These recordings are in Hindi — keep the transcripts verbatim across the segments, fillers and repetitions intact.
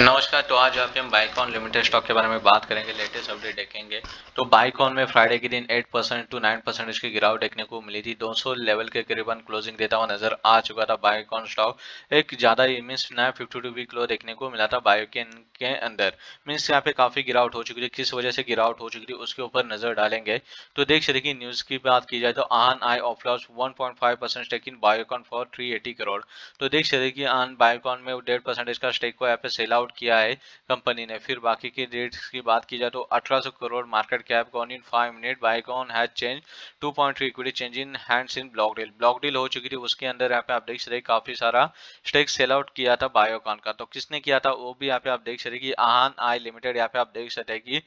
नमस्कार। तो आज आपके हम बायकॉन लिमिटेड स्टॉक के बारे में बात करेंगे, लेटेस्ट अपडेट देखेंगे। तो बायकॉन में फ्राइडे के दिन आठ परसेंट टू नौ परसेंट इसकी गिरावट देखने को मिली थी। दो सौ लेवल के करीबन क्लोजिंग देता हुआ नजर आ चुका था। बायकॉन स्टॉक एक ज्यादा ही मींस नया बावन वीक लो देखने को मिला था बायोकॉन के अंदर। मींस यहाँ पे काफी गिरावट हो चुकी थी। किस वजह से गिरावट हो चुकी थी उसके ऊपर नजर डालेंगे। तो देख सके न्यूज की बात की जाए तो आहन I of loss one point five percent stake in Biocon for three eighty crore. तो देख सके कि आहन बायोकॉन में डेढ़ परसेंट इसका स्टेक को यहाँ पे सेल आउट किया है कंपनी ने। फिर बाकी के रेट्स की बात की जाए तो अठारह सौ crore market cap gone in five minute. Biocon has change two point three equity change in hands in block deal. Block deal हो चुकी थी, उसके अंदर यहां पे आप देख सकते काफी सारा स्टेक सेल आउट किया था बायोकॉन का। तो किसने किया था वो भी यहां पे आप देख सकते कि आहन आई लिमिटेड यहां पे आप देख सकते कि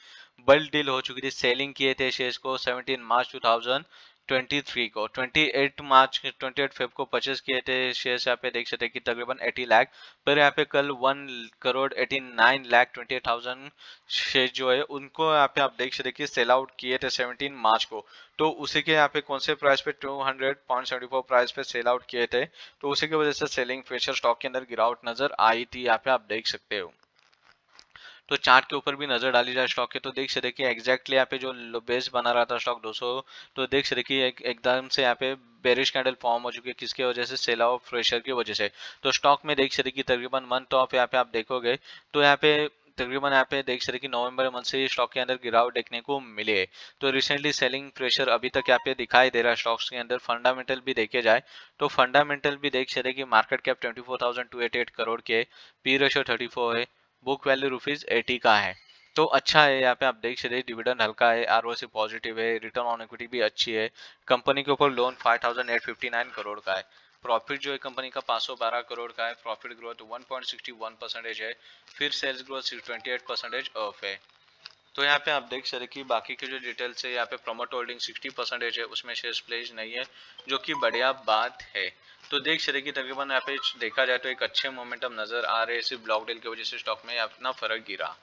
बल्क डील हो चुकी थी। सेलिंग किए थे शेयर्स को सत्रह मार्च दो हज़ार तेईस को, अट्ठाईस मार्च अट्ठाईस फेब को परचेस किए थे शेयर्स। यहाँ पे देख सकते हैं कि तकरीबन अस्सी लाख पर यहाँ पे कल एक करोड़ नवासी लाख अट्ठाईस हज़ार शेयर जो है उनको यहाँ पे आप देख सकते हैं कि सेल आउट किए थे सत्रह मार्च को। तो उसी के यहाँ पे कौन से प्राइस पे दो सौ पॉइंट सात चार प्राइस पे सेल आउट किए थे, तो उसी की वजह से सेलिंग प्रेशर स्टॉक के अंदर गिरावट नजर आई थी। यहाँ पे आप देख सकते हो। तो चार्ट के ऊपर भी नजर डाली जाए स्टॉक के, तो देख सकते कि एक्जैक्टली यहाँ पे जो बेस बना रहा था स्टॉक दो सौ, तो देख सकते कि एक एकदम से यहाँ पे बेरिश कैंडल फॉर्म हो चुकी है। किसके वजह से? सेल आउट प्रेशर की वजह से। तो स्टॉक में देख सकते कि तकरीबन मंथ ऑफ यहाँ पे आप देखोगे तो यहाँ पे तकरीबन यहाँ पे देख सकते कि नवंबर मंथ से स्टॉक के अंदर गिरावट देखने को मिली है। तो रिसेंटली सेलिंग प्रेशर अभी तक यहाँ पे दिखाई दे रहा है स्टॉक्स के अंदर। फंडामेंटल भी देखे जाए तो फंडामेंटल भी देख सकते कि market cap twenty four thousand two eighty eight crore के, पी रेशो थर्टी फोर है, बुक वैल्यू रुपीज एटी का है। तो अच्छा है, यहाँ पे आप देख सकते हैं डिविडेंड हल्का है, आरओसी पॉजिटिव है, रिटर्न ऑन इक्विटी भी अच्छी है। कंपनी के ऊपर लोन अट्ठावन सौ उनसठ करोड़ का है। प्रॉफिट जो है कंपनी का पाँच सौ बारह करोड़ का है। Profit growth one point sixty one percentage है। फिर सेल्स ग्रोथ अट्ठाईस परसेंटेज ऑफ है। तो यहाँ पे आप देख सकते कि बाकी के जो डिटेल्स है यहाँ पे प्रमोट होल्डिंग साठ परसेंटेज है, उसमें शेयर्स प्लेज नहीं है, जो कि बढ़िया बात है। तो देख सकते कि तकरीबन यहाँ पे देखा जाए तो एक अच्छे मोमेंटम नजर आ रहे हैं। सिर्फ ब्लॉक डील की वजह से स्टॉक में अपना फर्क गिरा।